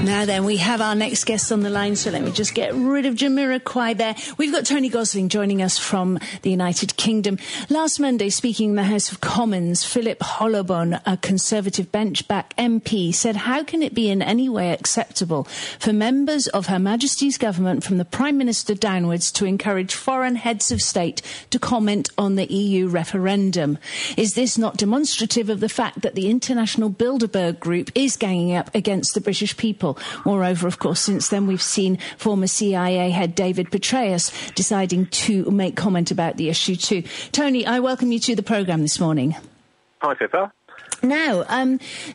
Now then, we have our next guest on the line, so let me just get rid of Jamiroquai there. We've got Tony Gosling joining us from the United Kingdom. Last Monday, speaking in the House of Commons, Philip Hollobone, a Conservative benchback MP, said, "How can it be in any way acceptable for members of Her Majesty's government, from the Prime Minister downwards, to encourage foreign heads of state to comment on the EU referendum? Is this not demonstrative of the fact that the international Bilderberg Group is ganging up against the British people? Moreover, of course, since then we've seen former CIA head David Petraeus deciding to make comment about the issue too." Tony, I welcome you to the programme this morning. Hi, Pippa. Now,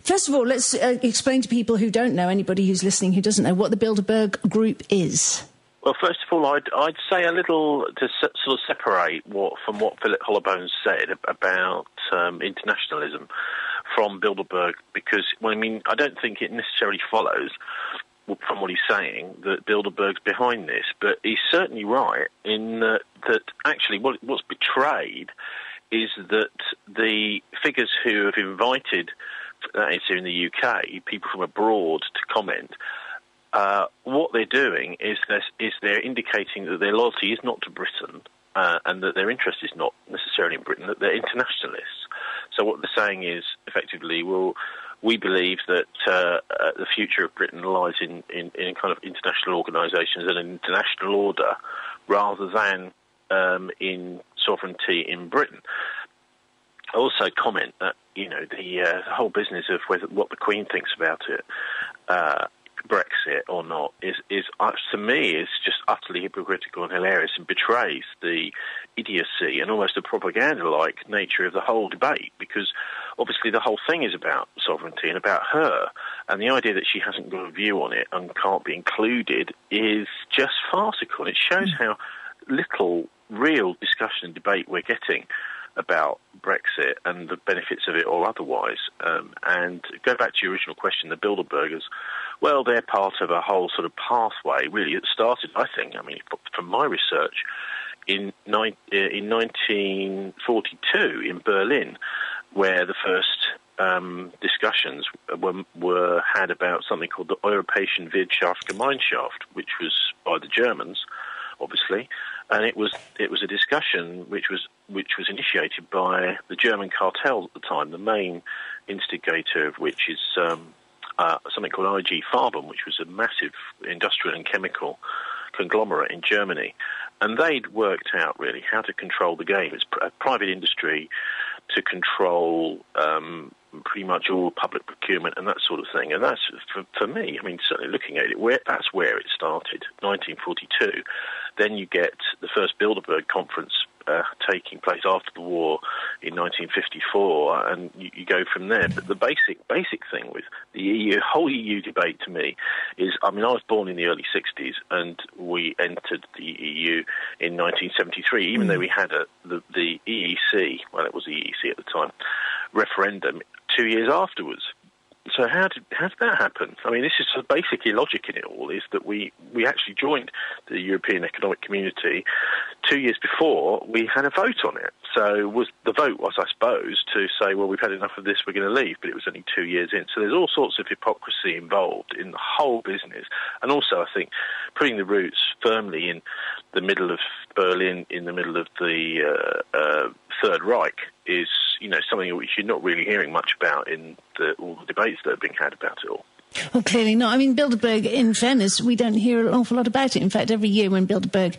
first of all, let's explain to people who don't know, anybody who's listening who doesn't know, what the Bilderberg Group is. Well, first of all, I'd say a little to sort of separate from what Philip Hollobone said about internationalism from Bilderberg, because, well, I mean, I don't think it necessarily follows from what he's saying that Bilderberg's behind this, but he's certainly right in that actually what's betrayed is that the figures who have invited, that is here in the UK, people from abroad to comment, what they're doing is they're indicating that their loyalty is not to Britain, and that their interest is not necessarily in Britain, that they're internationalists. So what they're saying is, effectively, well, we believe that the future of Britain lies in kind of international organisations and an international order, rather than in sovereignty in Britain. I also comment that, you know, the whole business of what the Queen thinks about it, Brexit or not, is to me is just utterly hypocritical and hilarious, and betrays the idiocy and almost the propaganda-like nature of the whole debate, because obviously the whole thing is about sovereignty and about her, and the idea that she hasn't got a view on it and can't be included is just farcical. It shows how little real discussion and debate we're getting about Brexit and the benefits of it or otherwise. And go back to your original question, the Bilderbergers, well, they're part of a whole sort of pathway, really. It started, I think, I mean, from my research, in 1942 in Berlin, where the first discussions were had about something called the Europäische Wirtschaftsgemeinschaft, which was by the Germans, obviously, and it was a discussion which was initiated by the German cartel at the time, the main instigator of which is something called IG Farben, which was a massive industrial and chemical conglomerate in Germany, and they'd worked out really how to control the game. It's a private industry to control pretty much all public procurement and that sort of thing. And that's, for me, I mean, certainly looking at it, that's where it started, 1942. Then you get the first Bilderberg conference taking place after the war in 1954, and you go from there. But the basic thing with the EU, whole EU debate to me is, I mean, I was born in the early 60s, and we entered the EU in 1973, even though we had the EEC, well, it was the EEC at the time, referendum 2 years afterwards. So how did that happen? I mean, this is sort of basic illogic in it all, is that we actually joined the European Economic Community 2 years before we had a vote on it. So the vote was, I suppose, to say, well, we've had enough of this, we're going to leave, but it was only 2 years in. So there's all sorts of hypocrisy involved in the whole business. And also, I think, putting the roots firmly in the middle of Berlin, in the middle of the Third Reich, is, you know, something which you're not really hearing much about in all the debates that are being had about it all. Well, clearly not. I mean, Bilderberg, in fairness, we don't hear an awful lot about it. In fact, every year when Bilderberg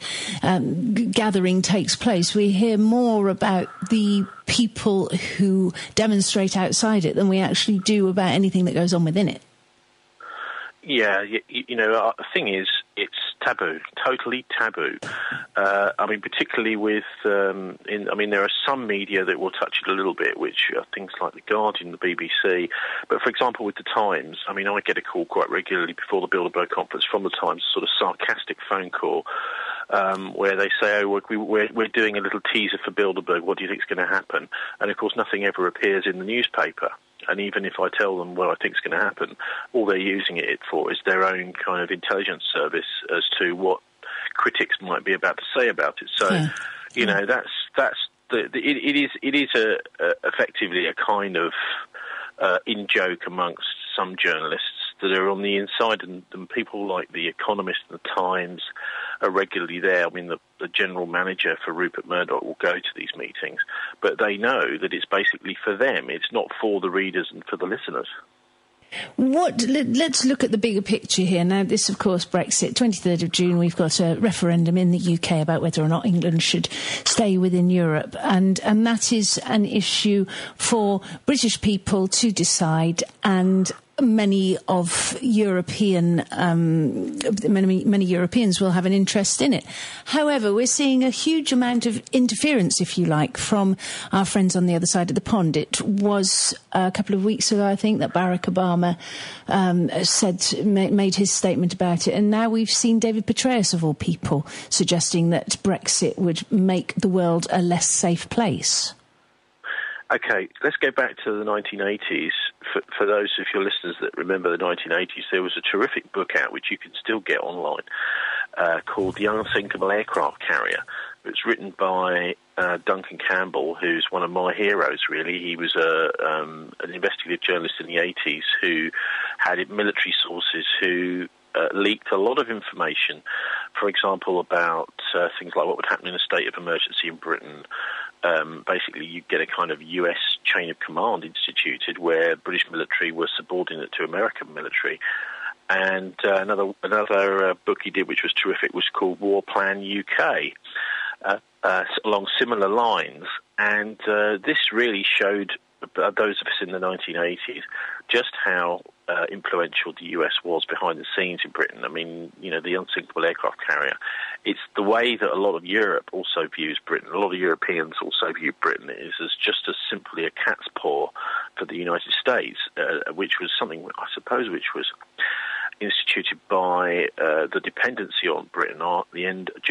gathering takes place, we hear more about the people who demonstrate outside it than we actually do about anything that goes on within it. Yeah, you know, the thing is, it's taboo, totally taboo. I mean, particularly with, there are some media that will touch it a little bit, which are things like The Guardian, the BBC. But, for example, with The Times, I mean, I get a call quite regularly before the Bilderberg conference from The Times, sort of sarcastic phone call, where they say, oh, we're doing a little teaser for Bilderberg, what do you think is going to happen? And, of course, nothing ever appears in the newspaper. And even if I tell them what I think is going to happen, all they're using it for is their own kind of intelligence service as to what critics might be about to say about it. So, you know, that's it is effectively a kind of in joke amongst some journalists that are on the inside, and people like The Economist and The Times are regularly there. I mean, the general manager for Rupert Murdoch will go to these meetings, but they know that it's basically for them. It's not for the readers and for the listeners. Let's look at the bigger picture here. Now, this, of course, Brexit, 23rd of June, we've got a referendum in the UK about whether or not England should stay within Europe. And that is an issue for British people to decide, and many of many Europeans will have an interest in it. However, we're seeing a huge amount of interference, if you like, from our friends on the other side of the pond. It was a couple of weeks ago, I think, that Barack Obama made his statement about it, and now we've seen David Petraeus, of all people, suggesting that Brexit would make the world a less safe place. Okay, let's go back to the 1980s. For those of your listeners that remember the 1980s, there was a terrific book out, which you can still get online, called The Unsinkable Aircraft Carrier. It was written by Duncan Campbell, who's one of my heroes, really. He was an investigative journalist in the 80s who had military sources who leaked a lot of information, for example, about things like what would happen in a state of emergency in Britain. Basically, you get a kind of US chain of command instituted where British military was subordinate to American military. And another book he did, which was terrific, was called War Plan UK, along similar lines. And this really showed those of us in the 1980s just how influential the US was behind the scenes in Britain. I mean, you know, the unsinkable aircraft carrier. It's the way that a lot of Europe also views Britain. A lot of Europeans also view Britain as just as simply a cat's paw for the United States, which was something, I suppose, which was instituted by the dependency on Britain at the end of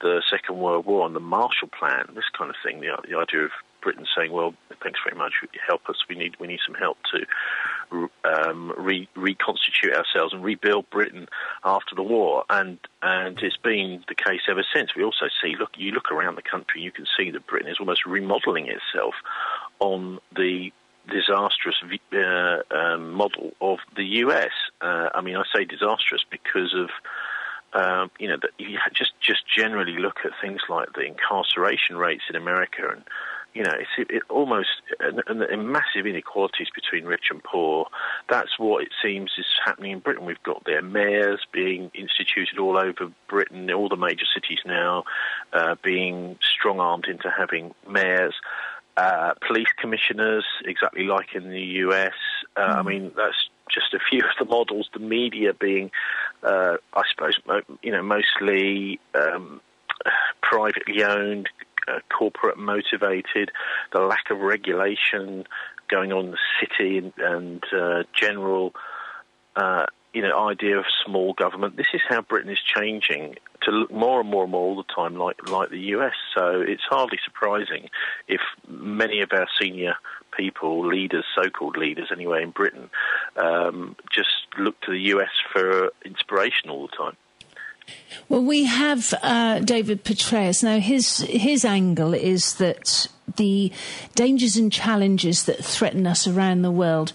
the Second World War, and the Marshall Plan, this kind of thing, the idea of Britain saying, well, thanks very much, help us, we need some help to reconstitute ourselves and rebuild Britain after the war, and it's been the case ever since. We also see, you look around the country, you can see that Britain is almost remodelling itself on the disastrous model of the US. I mean, I say disastrous because of you just generally look at things like the incarceration rates in America, and you know, it almost and massive inequalities between rich and poor. That's what it seems is happening in Britain. We've got their mayors being instituted all over Britain, all the major cities now being strong-armed into having mayors, police commissioners, exactly like in the US. I mean, that's just a few of the models. The media being, I suppose, mostly privately owned, corporate motivated, the lack of regulation going on in the city, and general idea of small government. This is how Britain is changing to look more and more and more all the time like the US. So it's hardly surprising if many of our senior people, leaders, so-called leaders anyway, in Britain, just look to the US for inspiration all the time. Well, we have David Petraeus. Now, his angle is that the dangers and challenges that threaten us around the world,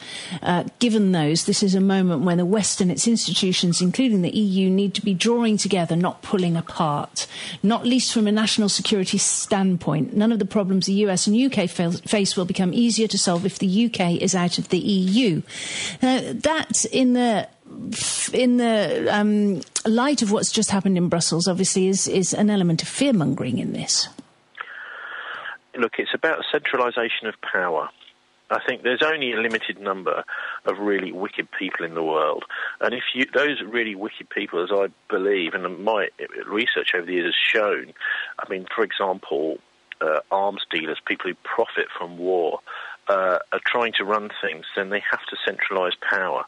given those, this is a moment when the West and its institutions, including the EU, need to be drawing together, not pulling apart, not least from a national security standpoint. None of the problems the US and UK face will become easier to solve if the UK is out of the EU. That in the light of what's just happened in Brussels, obviously, is an element of fear-mongering in this. Look, it's about centralisation of power. I think there's only a limited number of really wicked people in the world. And if those really wicked people, as I believe, and my research over the years has shown, I mean, for example, arms dealers, people who profit from war, are trying to run things, then they have to centralise power.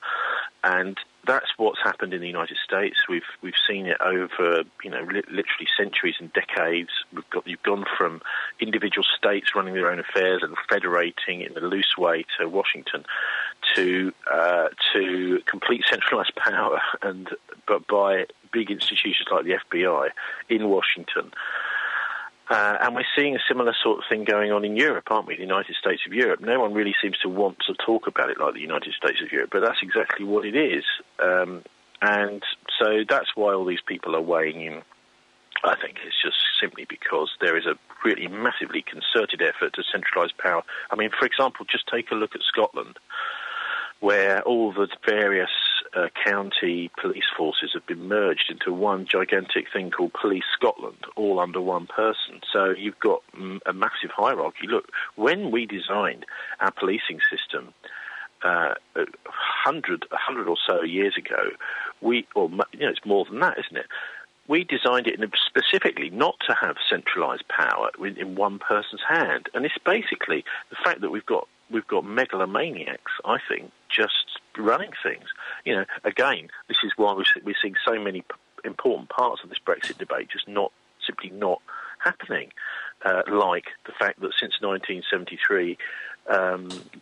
And that's what's happened in the United States. We've seen it over, literally centuries and decades. You've gone from individual states running their own affairs and federating in a loose way to Washington, to complete centralised power, but by big institutions like the FBI in Washington. And we're seeing a similar sort of thing going on in Europe, aren't we, the United States of Europe? No one really seems to want to talk about it like the United States of Europe, but that's exactly what it is. And so that's why all these people are weighing in. I think it's just simply because there is a really massively concerted effort to centralise power. I mean, for example, just take a look at Scotland, where all the various county police forces have been merged into one gigantic thing called Police Scotland, all under one person. So you've got a massive hierarchy. Look, when we designed our policing system 100 or so years ago, it's more than that, isn't it? We designed it specifically not to have centralised power in one person's hand. And it's basically the fact that we've got megalomaniacs, I think, just running things. You know, again, this is why we're seeing so many important parts of this Brexit debate just not happening, like the fact that since 1973,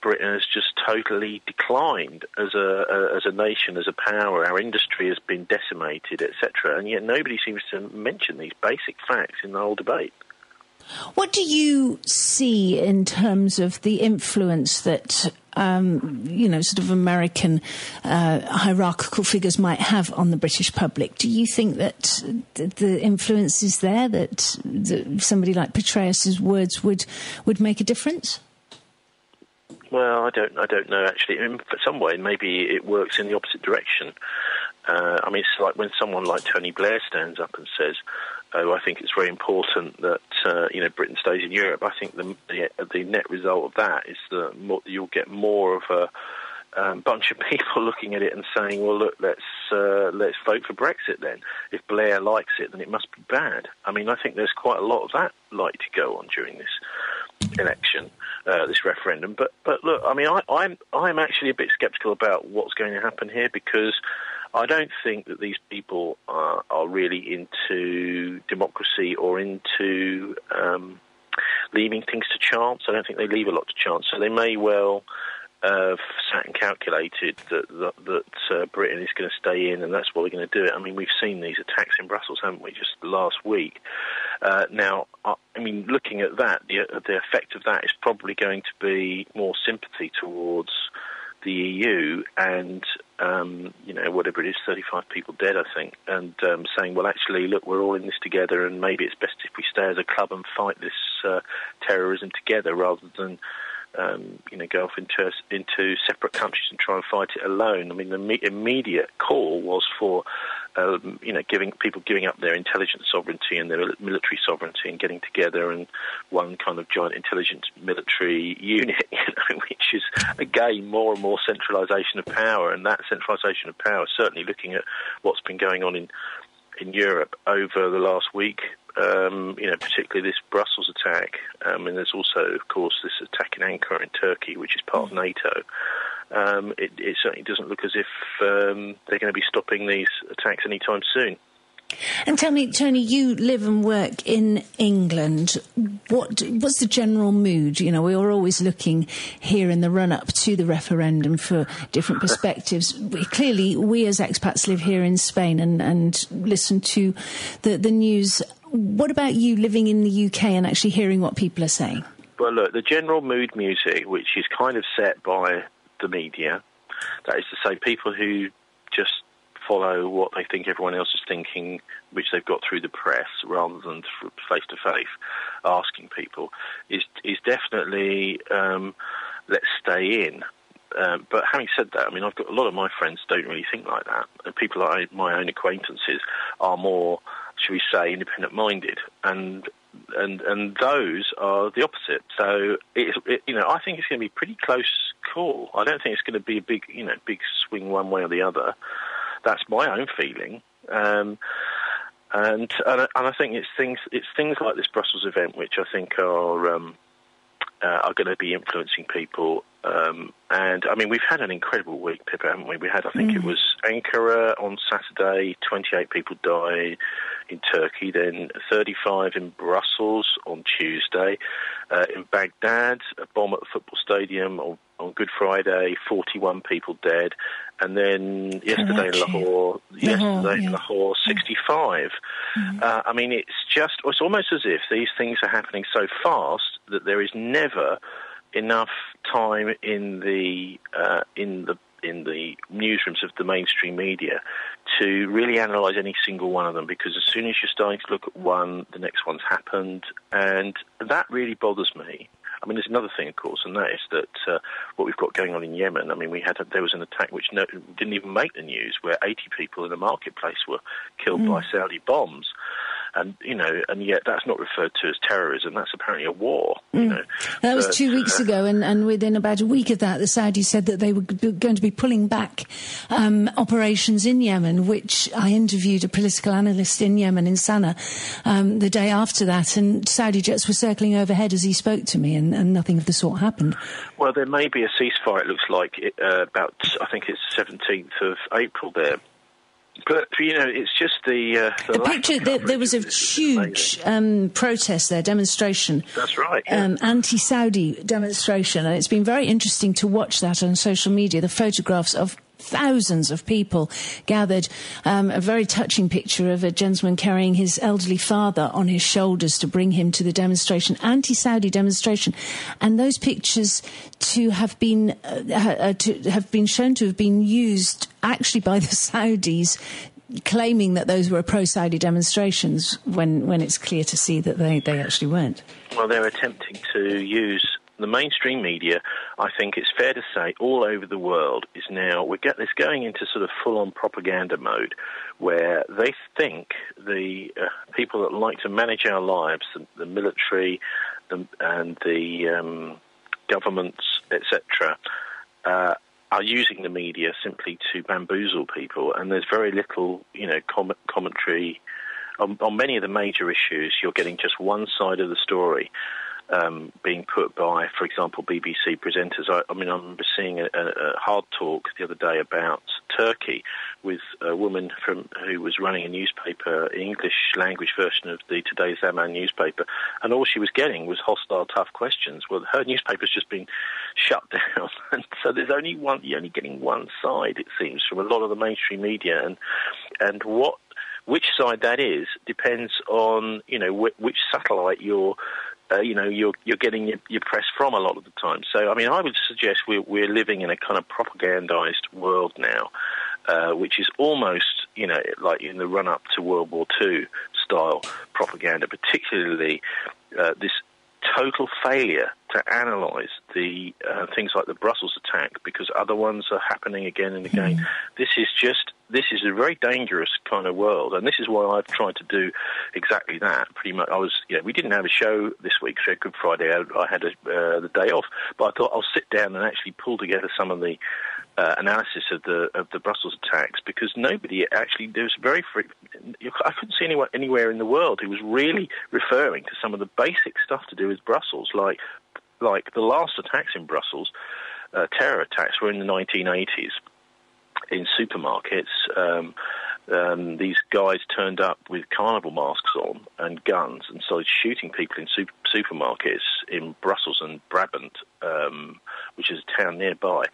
Britain has just totally declined as a nation, as a power. Our industry has been decimated, etc. And yet nobody seems to mention these basic facts in the whole debate. What do you see in terms of the influence that, sort of American hierarchical figures might have on the British public? Do you think that the influence is there, that somebody like Petraeus's words would make a difference? Well, I don't know, actually. In some way, maybe it works in the opposite direction. It's like when someone like Tony Blair stands up and says, "Oh, I think it's very important that Britain stays in Europe." I think the net result of that is that you'll get more of a bunch of people looking at it and saying, "Well, look, let's vote for Brexit then. If Blair likes it, then it must be bad." I mean, I think there's quite a lot of that like to go on during this election. This referendum, but look, I mean, I'm actually a bit sceptical about what's going to happen here, because I don't think that these people are really into democracy or into leaving things to chance. I don't think they leave a lot to chance, so they may well have sat and calculated that Britain is going to stay in, and that's what we're going to do. I mean, we've seen these attacks in Brussels, haven't we, just last week. Now, looking at that, the effect of that is probably going to be more sympathy towards the EU and, whatever it is, 35 people dead, I think, and saying, well, actually, look, we're all in this together, and maybe it's best if we stay as a club and fight this terrorism together rather than go off into separate countries and try and fight it alone. I mean, the immediate call was for, giving up their intelligence sovereignty and their military sovereignty and getting together in one kind of giant intelligence military unit, which is, again, more and more centralisation of power. And that centralisation of power, certainly looking at what's been going on in Europe over the last week, particularly this Brussels attack, and there's also, of course, this attack in Ankara in Turkey, which is part of NATO. It certainly doesn't look as if they're going to be stopping these attacks anytime soon. And tell me, Tony, you live and work in England. What's the general mood? You know, we are always looking here in the run-up to the referendum for different perspectives. Clearly, we as expats live here in Spain and listen to the news. What about you living in the UK and actually hearing what people are saying? Well, look, the general mood music, which is kind of set by the media, that is to say people who just follow what they think everyone else is thinking, which they've got through the press rather than face-to-face asking people, is definitely let's stay in. But having said that, I mean, I've got a lot of my friends don't really think like that. And people like my own acquaintances are more, should we say, independent-minded, and those are the opposite. So, I think it's going to be a pretty close call. I don't think it's going to be a big swing one way or the other. That's my own feeling, and I think it's things like this Brussels event which I think are going to be influencing people. And I mean, we've had an incredible week, Pippa, haven't we? We had, I think, it was Ankara on Saturday, 28 people died in Turkey, then 35 in Brussels on Tuesday, in Baghdad, a bomb at the football stadium, or On Good Friday, 41 people dead, and then yesterday in Lahore, Lahore, 65. Mm-hmm. I mean, it's almost as if these things are happening so fast that there is never enough time in the newsrooms of the mainstream media to really analyse any single one of them, because as soon as you're starting to look at one, the next one's happened, and that really bothers me. I mean, there's another thing, of course, and that is that what we've got going on in Yemen. I mean, there was an attack which didn't even make the news, where 80 people in a marketplace were killed by Saudi bombs. And yet that's not referred to as terrorism. That's apparently a war. You know? That was 2 weeks ago, and within about a week of that, the Saudis said that they were going to be pulling back operations in Yemen, which I interviewed a political analyst in Yemen, in Sana'a, the day after that, and Saudi jets were circling overhead as he spoke to me, and nothing of the sort happened. Well, there may be a ceasefire, it looks like, about, I think it's 17th of April there. But, you know, it's just the picture. There was a huge protest there, demonstration. That's right. Yeah. Anti-Saudi demonstration. And it's been very interesting to watch that on social media, the photographs of thousands of people gathered, a very touching picture of a gentleman carrying his elderly father on his shoulders to bring him to the demonstration, anti-Saudi demonstration. And those pictures have been shown to have been used actually by the Saudis, claiming that those were pro-Saudi demonstrations when it's clear to see that they actually weren't. Well, they're attempting to use the mainstream media, I think it's fair to say, all over the world is now, it's going into sort of full-on propaganda mode, where they think the people that like to manage our lives, the military and the governments, etc., are using the media simply to bamboozle people, and there's very little, commentary. On many of the major issues, you're getting just one side of the story being put by, for example, BBC presenters. I remember seeing a hard talk the other day about Turkey with a woman who was running a newspaper, English language version of the Today's Zaman newspaper, and all she was getting was hostile, tough questions. Well, her newspaper's just been shut down, and so you're only getting one side, it seems, from a lot of the mainstream media, and which side that is depends on which satellite you're. You're getting your press from a lot of the time. So, I mean, I would suggest we're living in a kind of propagandised world now, which is almost, like in the run-up to World War II style propaganda, particularly this total failure to analyse the things like the Brussels attack, because other ones are happening again and again. This is a very dangerous kind of world, and this is why I've tried to do exactly that. Pretty much, we didn't have a show this week, so Good Friday, I had the day off, but I thought I'll sit down and actually pull together some of the analysis of the Brussels attacks, because I couldn't see anyone anywhere in the world who was really referring to some of the basic stuff to do with Brussels, like the last attacks in Brussels, terror attacks, were in the 1980s. In supermarkets, these guys turned up with carnival masks on and guns and started shooting people in supermarkets in Brussels and Brabant, which is a town nearby.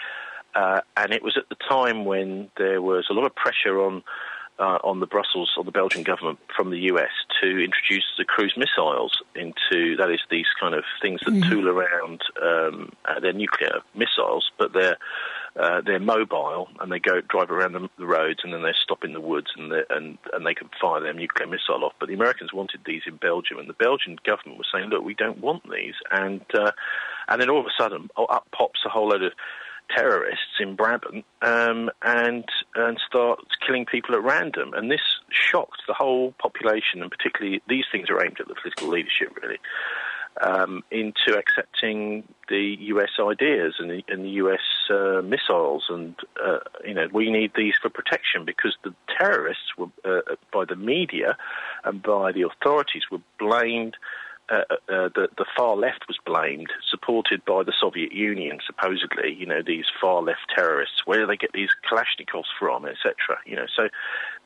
And it was at the time when there was a lot of pressure on the Belgian government from the US to introduce the cruise missiles these kind of things that tool around. They're nuclear missiles, but they're mobile, and they drive around the roads, and then they stop in the woods, and they can fire their nuclear missile off. But the Americans wanted these in Belgium, and the Belgian government was saying, "Look, we don't want these." And then all of a sudden, up pops a whole load of terrorists in Brabant and start killing people at random, and this shocked the whole population, and particularly these things are aimed at the political leadership, really, into accepting the US ideas and the US missiles, and we need these for protection, because the terrorists were by the media and by the authorities were blamed. The far left was blamed, supported by the Soviet Union, supposedly, these far left terrorists. Where do they get these Kalashnikovs from, etc.? So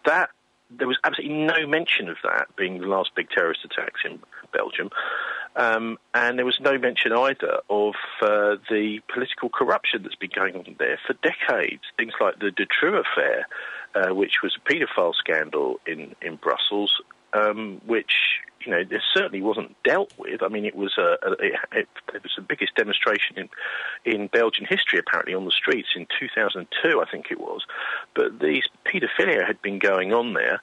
that there was absolutely no mention of that being the last big terrorist attacks in Belgium. And there was no mention either of the political corruption that's been going on there for decades. Things like the Dutroux affair, which was a paedophile scandal in Brussels, which, you know, this certainly wasn't dealt with. I mean, it was it was the biggest demonstration in Belgian history, apparently, on the streets in 2002, I think it was. But these paedophilia had been going on there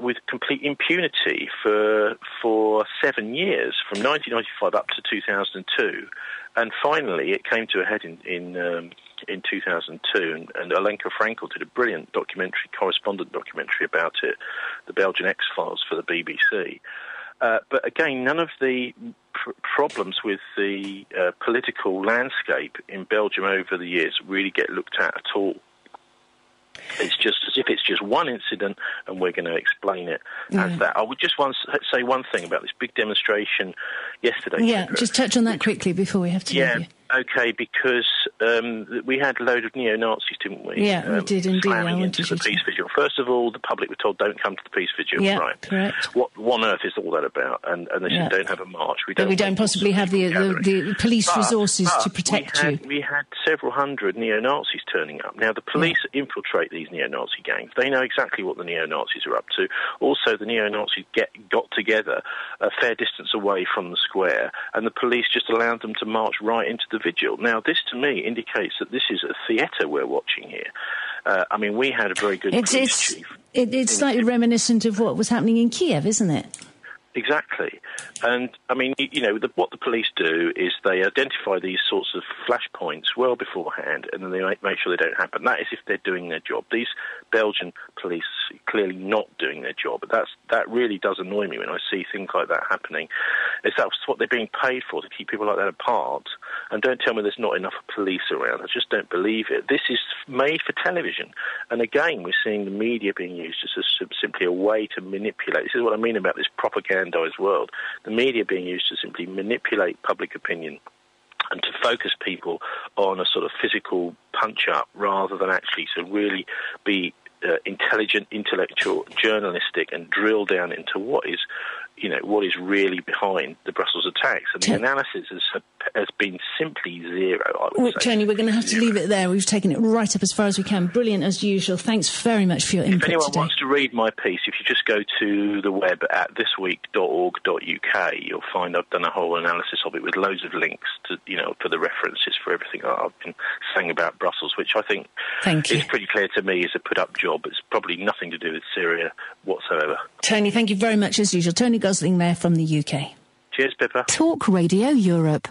with complete impunity for 7 years, from 1995 up to 2002. And finally, it came to a head in 2002, and Olenka Frankl did a brilliant correspondent documentary about it, The Belgian X-Files, for the BBC. But again, none of the problems with the political landscape in Belgium over the years really get looked at all. It's just as if it's just one incident and we're going to explain it as that. I would just want to say one thing about this big demonstration yesterday. Yeah, just touch on that quickly before we have to leave you. Okay, because we had a load of neo-Nazis, didn't we? Yeah, we did indeed. Slamming into the peace vigil. First of all, the public were told, don't come to the peace vigil. Yeah, right. Correct. What on earth is all that about? And they said, don't have a march. We don't possibly have the police resources to protect you. We had several hundred neo-Nazis turning up. Now, the police infiltrate these neo-Nazi gangs. They know exactly what the neo-Nazis are up to. Also, the neo-Nazis got together a fair distance away from the square, and the police just allowed them to march right into the vigil. Now, this to me indicates that this is a theatre we're watching here. I mean, we had a very good police chief. It's slightly reminiscent of what was happening in Kiev, isn't it? Exactly. And, I mean, you know, what the police do is they identify these sorts of flashpoints well beforehand, and then they make sure they don't happen. That is if they're doing their job. These Belgian police are clearly not doing their job. But that really does annoy me when I see things like that happening. It's that's what they're being paid for, to keep people like that apart. And don't tell me there's not enough police around. I just don't believe it. This is made for television. And again, we're seeing the media being used as simply a way to manipulate. This is what I mean about this propaganda world, the media being used to simply manipulate public opinion and to focus people on a sort of physical punch-up rather than actually to really be intelligent, intellectual, journalistic, and drill down into what is really behind the Brussels attacks. And the analysis has been simply zero, I would say. Tony, we're going to have to leave it there. We've taken it right up as far as we can. Brilliant as usual. Thanks very much for your input. If anyone wants to read my piece, if you just go to the web at thisweek.org.uk, you'll find I've done a whole analysis of it with loads of links to, you know, for the references for everything I've been saying about Brussels, which I think is pretty clear to me is a put-up job. It's probably nothing to do with Syria whatsoever. Tony, thank you very much as usual. Tony Gosling there from the UK. Cheers, Pippa. Talk Radio Europe.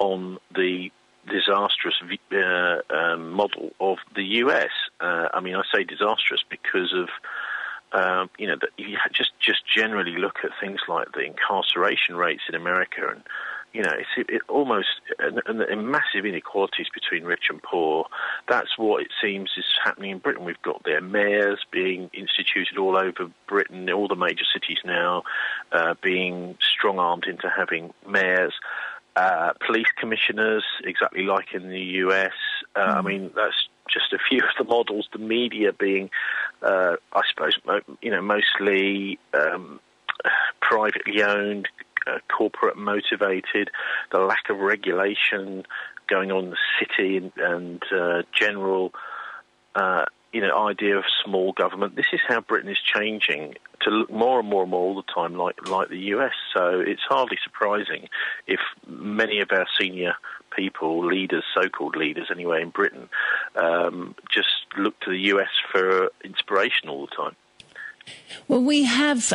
...on the disastrous model of the US. I mean, I say disastrous because of, you know, just generally look at things like the incarceration rates in America and, you know, it almost and massive inequalities between rich and poor. That's what it seems is happening in Britain. We've got their mayors being instituted all over Britain, all the major cities now being strong-armed into having mayors, police commissioners, exactly like in the US. I mean, that's just a few of the models. The media being, I suppose, you know, mostly privately owned, corporate motivated, the lack of regulation going on in the city and general you know, idea of small government. This is how Britain is changing to look more and more and more all the time like the US. So it's hardly surprising if many of our senior people, leaders, so-called leaders anyway in Britain, just look to the US for inspiration all the time. Well, we have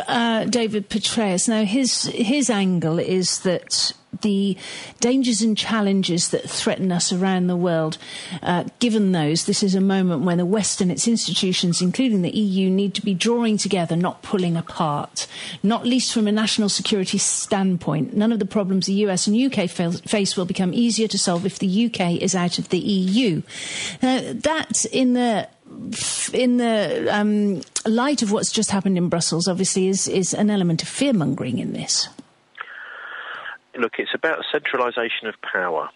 David Petraeus. Now, his angle is that the dangers and challenges that threaten us around the world, given those, this is a moment when the West and its institutions, including the EU, need to be drawing together, not pulling apart, not least from a national security standpoint. None of the problems the US and UK face will become easier to solve if the UK is out of the EU. That in the light of what's just happened in Brussels, obviously, is an element of fear-mongering in this. Look, it's about centralisation of power.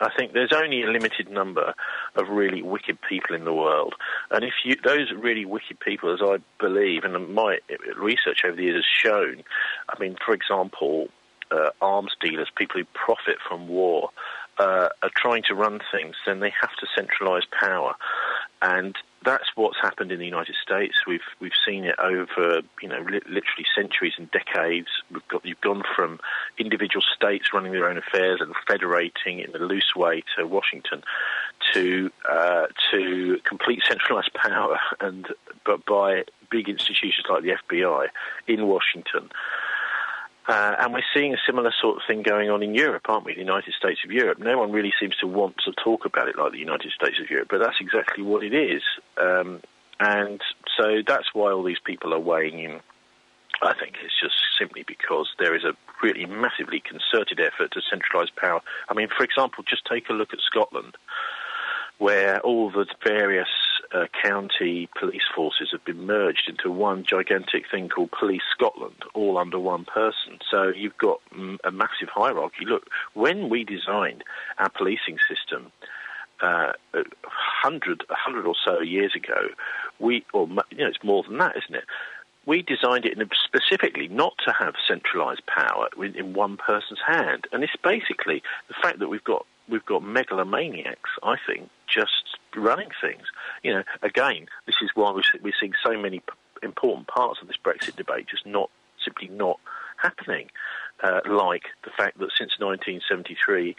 I think there's only a limited number of really wicked people in the world. And if you, those really wicked people, as I believe, and my research over the years has shown, I mean, for example, arms dealers, people who profit from war, are trying to run things, then they have to centralise power. And that's what's happened in the United States. We've seen it over, you know, literally centuries and decades. You've gone from individual states running their own affairs and federating in a loose way to Washington, to complete centralised power, and but by big institutions like the FBI in Washington. And we're seeing a similar sort of thing going on in Europe, aren't we, the United States of Europe. No one really seems to want to talk about it like the United States of Europe, but that's exactly what it is. And so that's why all these people are weighing in. I think it's just simply because there is a really massively concerted effort to centralise power. I mean, for example, just take a look at Scotland, where all the various county police forces have been merged into one gigantic thing called Police Scotland, all under one person. So you've got a massive hierarchy. Look, when we designed our policing system 100 or so years ago, it's more than that, isn't it? We designed it specifically not to have centralised power in one person's hand. And it's basically the fact that we've got megalomaniacs, I think, just running things. You know, again, this is why we're seeing so many important parts of this Brexit debate just not happening. Like the fact that since 1973,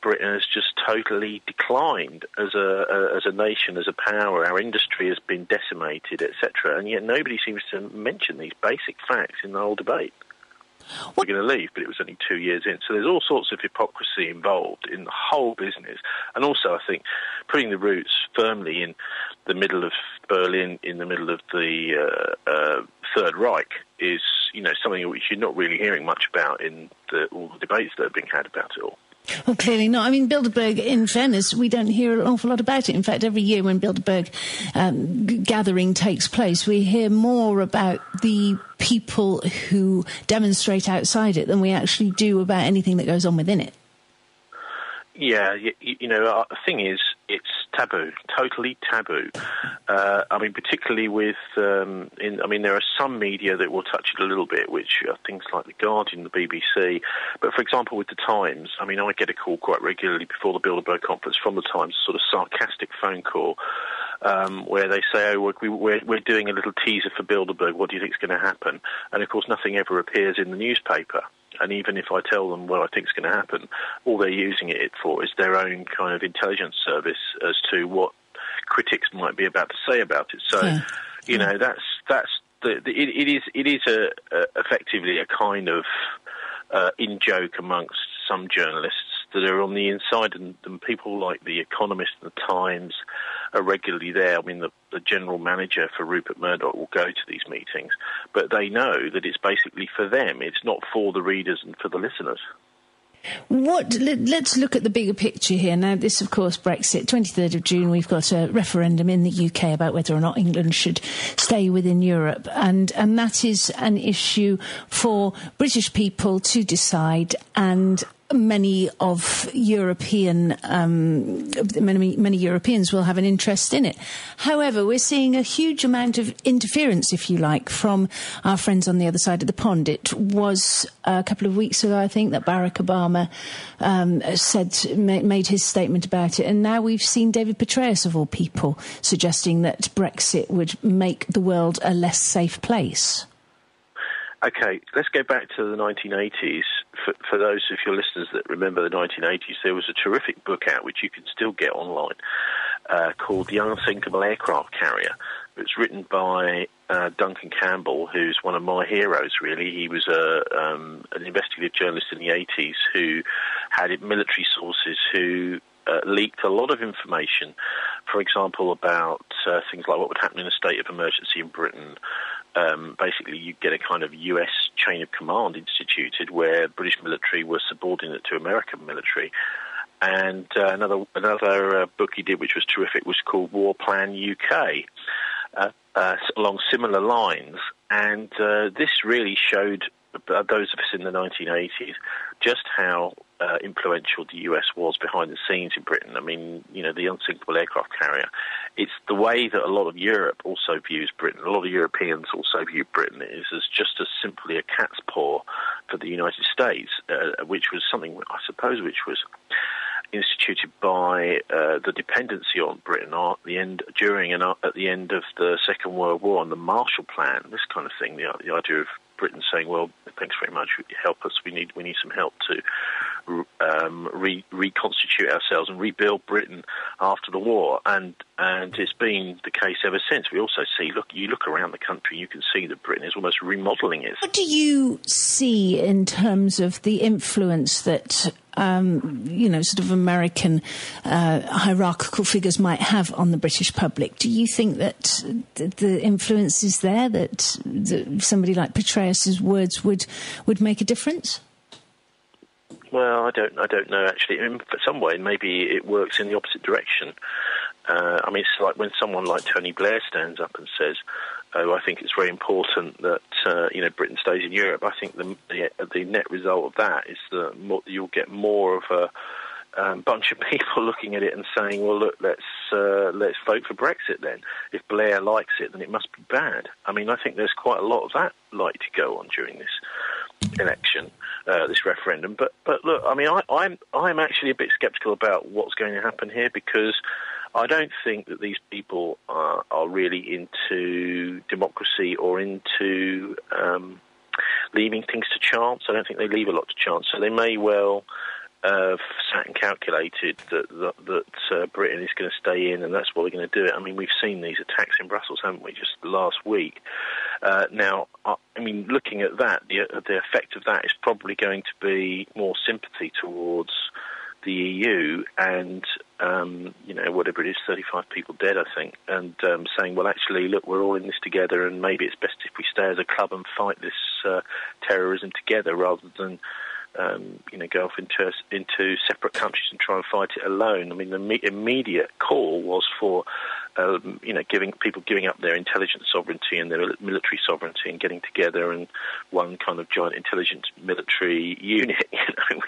Britain has just totally declined as a nation, as a power. Our industry has been decimated, etc. And yet nobody seems to mention these basic facts in the whole debate. We're going to leave, but it was only 2 years in. So there's all sorts of hypocrisy involved in the whole business. And also, I think, putting the roots firmly in the middle of Berlin, in the middle of the Third Reich, is, you know, something which you're not really hearing much about in all the debates that are being had about it all. Well, clearly not. I mean, Bilderberg, in fairness, we don't hear an awful lot about it. In fact, every year when Bilderberg gathering takes place, we hear more about the people who demonstrate outside it than we actually do about anything that goes on within it. Yeah, you know, the thing is, it's taboo, totally taboo. I mean, particularly with, there are some media that will touch it a little bit, which are things like The Guardian, the BBC. But for example, with The Times, I mean, I get a call quite regularly before the Bilderberg conference from The Times, a sort of sarcastic phone call, where they say, oh, we're doing a little teaser for Bilderberg, what do you think is going to happen? And of course, nothing ever appears in the newspaper. And even if I tell them what I think is going to happen, all they're using it for is their own kind of intelligence service as to what critics might be about to say about it. So, you know, that's it is effectively a kind of in-joke amongst some journalists that are on the inside, and people like The Economist and The Times are regularly there. I mean, the general manager for Rupert Murdoch will go to these meetings, but they know that it's basically for them. It's not for the readers and for the listeners. Let's look at the bigger picture here. Now, this, of course, Brexit, 23rd of June, we've got a referendum in the UK about whether or not England should stay within Europe. And that is an issue for British people to decide, and many of European, many Europeans will have an interest in it. However, we're seeing a huge amount of interference, if you like, from our friends on the other side of the pond. It was a couple of weeks ago, I think, that Barack Obama made his statement about it, and now we've seen David Petraeus, of all people, suggesting that Brexit would make the world a less safe place. Okay, let's go back to the 1980s. For those of your listeners that remember the 1980s, there was a terrific book out, which you can still get online, called The Unthinkable Aircraft Carrier. It was written by Duncan Campbell, who's one of my heroes, really. He was an investigative journalist in the 80s who had military sources who leaked a lot of information, for example, about things like what would happen in a state of emergency in Britain. Basically, you get a kind of US chain of command instituted where British military were subordinate to American military. And another book he did, which was terrific, was called War Plan UK, along similar lines. And this really showed those of us in the 1980s, just how influential the US was behind the scenes in Britain. I mean, you know, the unsinkable aircraft carrier. It's the way that a lot of Europe also views Britain. A lot of Europeans also view Britain as just as simply a cat's paw for the United States, which was something, I suppose, which was instituted by the dependency on Britain at the end, during and at the end of the Second World War, and the Marshall Plan, this kind of thing, the idea of Britain saying, well, thanks very much, help us, we need some help to reconstitute ourselves and rebuild Britain after the war. And it's been the case ever since. We also see, you look around the country, you can see that Britain is almost remodelling it. What do you see in terms of the influence that American hierarchical figures might have on the British public? Do you think that the influence is there, that somebody like Petraeus's words would make a difference? Well, I don't know, actually. In some way, maybe it works in the opposite direction. I mean, it's like when someone like Tony Blair stands up and says, oh, I think it's very important that, Britain stays in Europe. I think the net result of that is that you'll get more of a bunch of people looking at it and saying, well, look, let's vote for Brexit then. If Blair likes it, then it must be bad. I mean, I think there's quite a lot of that likely to go on during this election, this referendum. But look, I mean, I'm actually a bit sceptical about what's going to happen here, because I don't think that these people are really into democracy or into leaving things to chance. I don't think they leave a lot to chance. So they may well have sat and calculated that Britain is going to stay in, and that's what we're going to do it. I mean, we've seen these attacks in Brussels, haven't we, just last week. Now, looking at that, the effect of that is probably going to be more sympathy towards the EU and, whatever it is, 35 people dead, I think, and saying, well, actually, look, we're all in this together, and maybe it's best if we stay as a club and fight this terrorism together rather than go off into separate countries and try and fight it alone. I mean, the immediate call was for, giving up their intelligence sovereignty and their military sovereignty and getting together in one kind of giant intelligence military unit,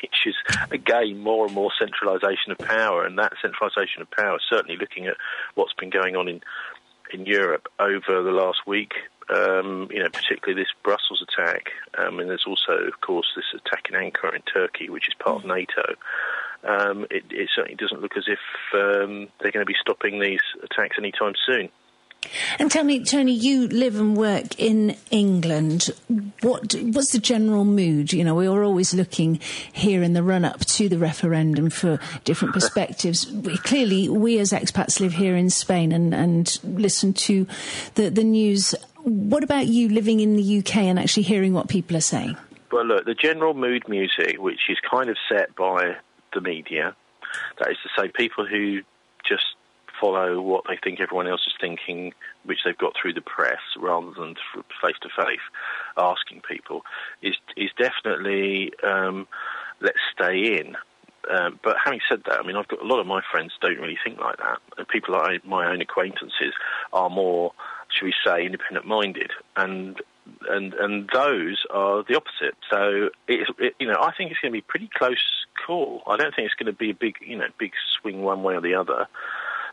which is, again, more and more centralisation of power. And that centralisation of power, certainly looking at what's been going on in Europe over the last week, particularly this Brussels attack, and there's also, of course, this attack in Ankara in Turkey, which is part of NATO. It certainly doesn't look as if they're going to be stopping these attacks anytime soon. And tell me, Tony, you live and work in England. What's the general mood? You know, we are always looking here in the run-up to the referendum for different perspectives. Clearly, we as expats live here in Spain and listen to the news. What about you living in the UK and actually hearing what people are saying? Well, look, the general mood music, which is kind of set by the media, that is to say people who just follow what they think everyone else is thinking, which they've got through the press rather than face-to-face asking people, is definitely let's stay in. But having said that, I mean, I've got a lot of my friends don't really think like that. And people like my own acquaintances are more, should we say, independent-minded, and those are the opposite. So, I think it's going to be a pretty close call. I don't think it's going to be a big swing one way or the other.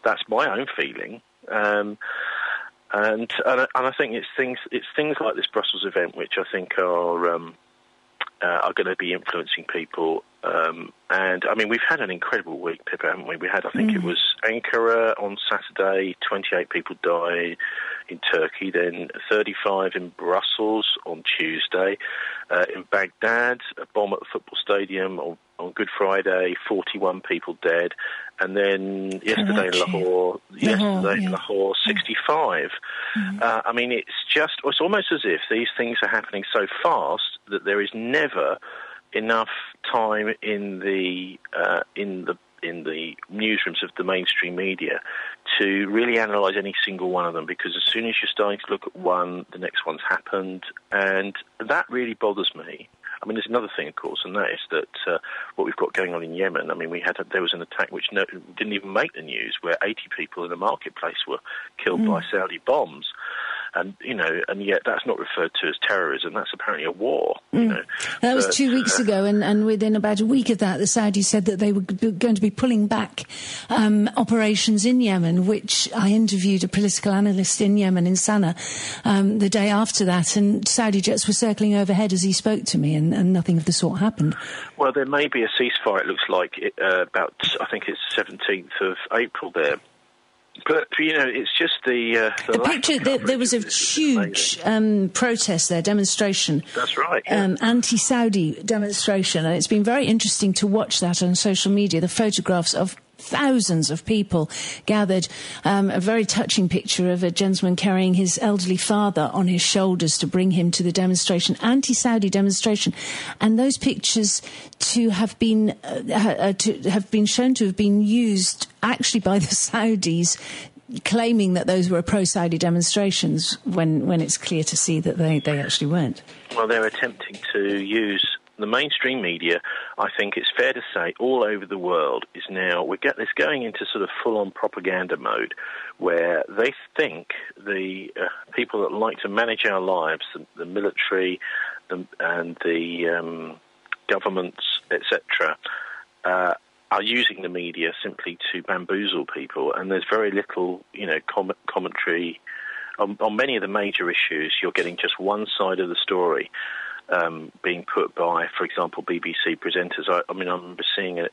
That's my own feeling, and I think it's things like this Brussels event which I think are going to be influencing people. And I mean, we've had an incredible week, Pippa, haven't we? We had, I think, it was Ankara on Saturday. 28 people died in Turkey. Then 35 in Brussels on Tuesday. In Baghdad, a bomb at the football stadium on Good Friday, 41 people dead, and then yesterday in Lahore, 65. Mm-hmm. I mean, it's almost as if these things are happening so fast that there is never enough time in the newsrooms of the mainstream media to really analyse any single one of them, because as soon as you're starting to look at one, the next one's happened, and that really bothers me. I mean, there's another thing, of course, and that is that what we've got going on in Yemen. I mean, there was an attack which didn't even make the news, where 80 people in a marketplace were killed by Saudi bombs. and yet that's not referred to as terrorism. That's apparently a war. Mm. That was 2 weeks ago, and within about a week of that, the Saudis said that they were going to be pulling back operations in Yemen, which I interviewed a political analyst in Yemen, in Sana'a, the day after that, and Saudi jets were circling overhead as he spoke to me, and nothing of the sort happened. Well, there may be a ceasefire, it looks like, about, I think it's 17th of April there. But, it's just the picture. There was a huge protest there, demonstration. That's right. Yeah. Anti-Saudi demonstration. And it's been very interesting to watch that on social media, the photographs of thousands of people gathered, a very touching picture of a gentleman carrying his elderly father on his shoulders to bring him to the demonstration, anti-Saudi demonstration. And those pictures to have been shown to have been used actually by the Saudis, claiming that those were pro-Saudi demonstrations when it's clear to see that they actually weren't. Well, they're attempting to use the mainstream media, I think it's fair to say, all over the world is now, it's going into sort of full-on propaganda mode, where they think the people that like to manage our lives, the military and the governments, etc., are using the media simply to bamboozle people, and there's very little, commentary on many of the major issues. You're getting just one side of the story being put by, for example, BBC presenters. I remember seeing a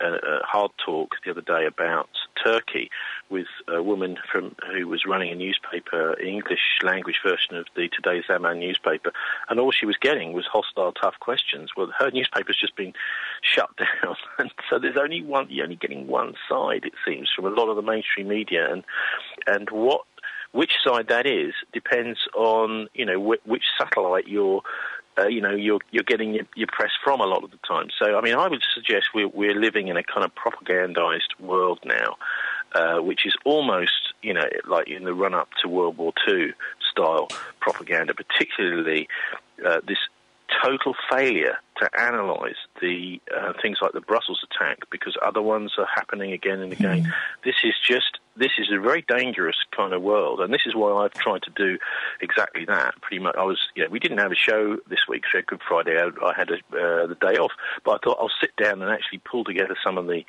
hard talk the other day about Turkey with a woman who was running a newspaper, English language version of the Today's Zaman newspaper, and all she was getting was hostile, tough questions. Well, her newspaper's just been shut down, and so you're only getting one side, it seems, from a lot of the mainstream media, and which side that is depends on which satellite you're getting your press from a lot of the time. So, I would suggest we're living in a kind of propagandized world now, which is almost, like in the run-up to World War II style propaganda, particularly this total failure to analyse the things like the Brussels attack, because other ones are happening again and again. Mm. This is a very dangerous kind of world, and this is why I've tried to do exactly that. Pretty much, we didn't have a show this week, so Good Friday, I had the day off, but I thought I'll sit down and actually pull together some of the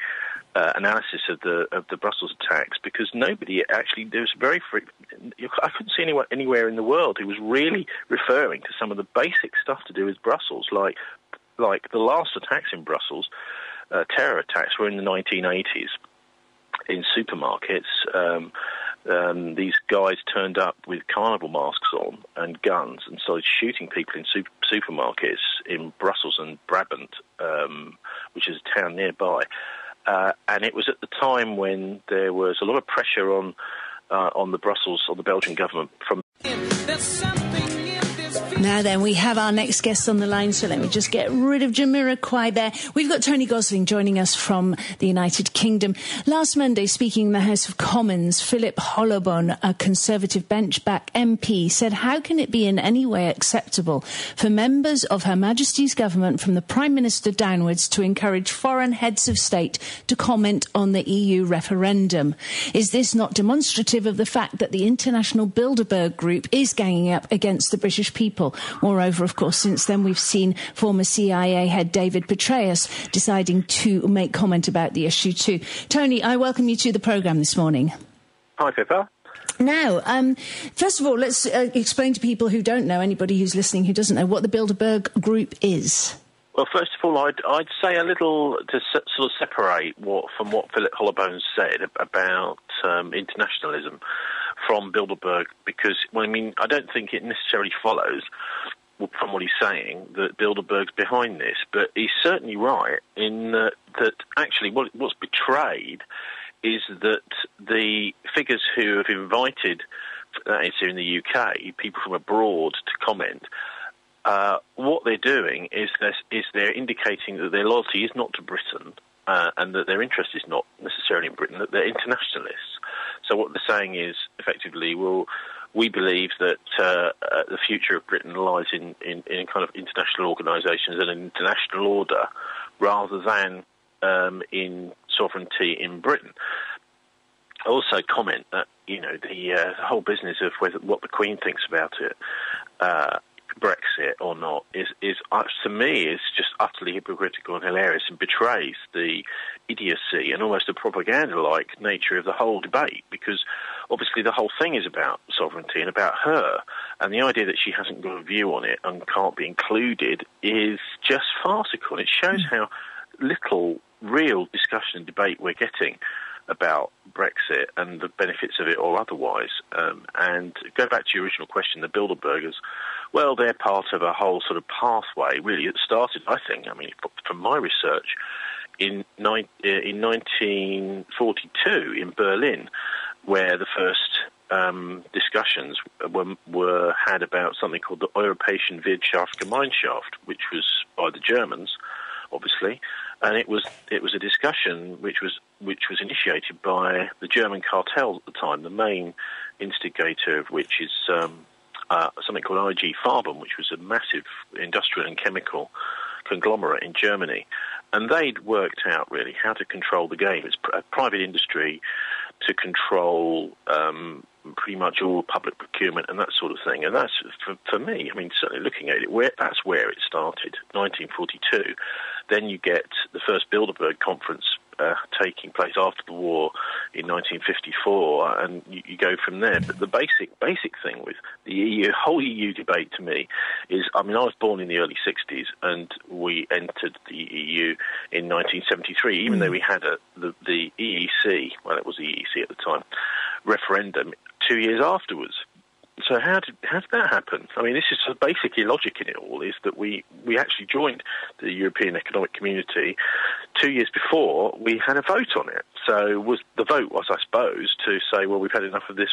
analysis of the Brussels attacks, because nobody actually, I couldn't see anyone anywhere in the world who was really referring to some of the basic stuff to do with Brussels, like the last attacks in Brussels, terror attacks, were in the 1980s. In supermarkets, these guys turned up with carnival masks on and guns and started shooting people in supermarkets in Brussels and Brabant, which is a town nearby. And it was at the time when there was a lot of pressure on the Belgian government from... Now then, we have our next guest on the line, so let me just get rid of Jamiroquai there. We've got Tony Gosling joining us from the United Kingdom. Last Monday, speaking in the House of Commons, Philip Hollobone, a Conservative benchback MP, said, "How can it be in any way acceptable for members of Her Majesty's government, from the Prime Minister downwards, to encourage foreign heads of state to comment on the EU referendum? Is this not demonstrative of the fact that the international Bilderberg Group is ganging up against the British people? Moreover, of course, since then we've seen former CIA head David Petraeus deciding to make comment about the issue too." Tony, I welcome you to the programme this morning. Hi, Pippa. Now, first of all, let's explain to people who don't know, anybody who's listening who doesn't know, what the Bilderberg Group is. Well, first of all, I'd say a little to sort of separate from what Philip Hollobone said about internationalism from Bilderberg, because, I don't think it necessarily follows from what he's saying that Bilderberg's behind this, but he's certainly right in that actually what's betrayed is that the figures who have invited, that is here in the UK, people from abroad to comment, what they're doing is they're indicating that their loyalty is not to Britain, and that their interest is not necessarily in Britain, that they're internationalists. So what they're saying is, effectively, well, we believe that the future of Britain lies in kind of international organisations and an international order, rather than in sovereignty in Britain. I also comment that you know, the whole business of whether, what the Queen thinks about it, Brexit or not, is to me, is just utterly hypocritical and hilarious, and betrays the idiocy and almost the propaganda-like nature of the whole debate, because obviously the whole thing is about sovereignty and about her, and the idea that she hasn't got a view on it and can't be included is just farcical. It shows how little real discussion and debate we're getting about Brexit and the benefits of it or otherwise. And go back to your original question, the Bilderbergers, well, they're part of a whole sort of pathway, really. It started, I think, I mean, from my research, in 1942 in Berlin, where the first discussions were had about something called the Europäische Wirtschaftsgemeinschaft, which was by the Germans, obviously, and it was a discussion which was initiated by the German cartel at the time, the main instigator of which is something called IG Farben, which was a massive industrial and chemical conglomerate in Germany, and they'd worked out really how to control the game. It's a private industry to control pretty much all public procurement and that sort of thing. And that's, for me, I mean, certainly looking at it, that's where it started, 1942. Then you get the first Bilderberg conference taking place after the war in 1954, and you go from there. But the basic thing with the EU, whole EU debate to me is, I mean, I was born in the early 60s, and we entered the EU in 1973, even though we had the EEC, well, it was the EEC at the time, referendum 2 years afterwards. So how did that happen? I mean, this is sort of basically logic in it all, is that we actually joined the European Economic Community 2 years before we had a vote on it. So was the vote was, I suppose, to say, well, we've had enough of this.